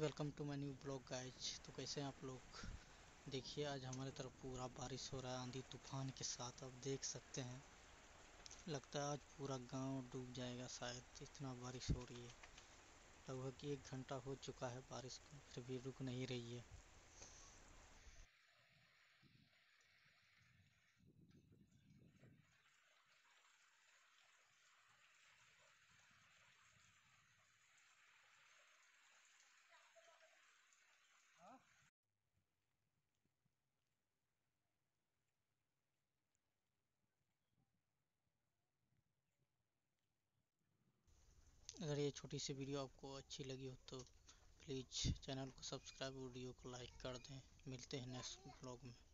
Welcome to my new blog guys. तो कैसे हैं आप लोग? देखिए आज हमारे तरफ पूरा बारिश हो रहा है आंधी तूफान के साथ। आप देख सकते हैं, लगता है आज पूरा गांव डूब जाएगा शायद, इतना बारिश हो रही है। लगभग 1 घंटा हो चुका है बारिश को, फिर भी रुक नहीं रही है। अगर ये छोटी सी वीडियो आपको अच्छी लगी हो तो प्लीज़ चैनल को सब्सक्राइब, वीडियो को लाइक कर दें। मिलते हैं नेक्स्ट ब्लॉग में।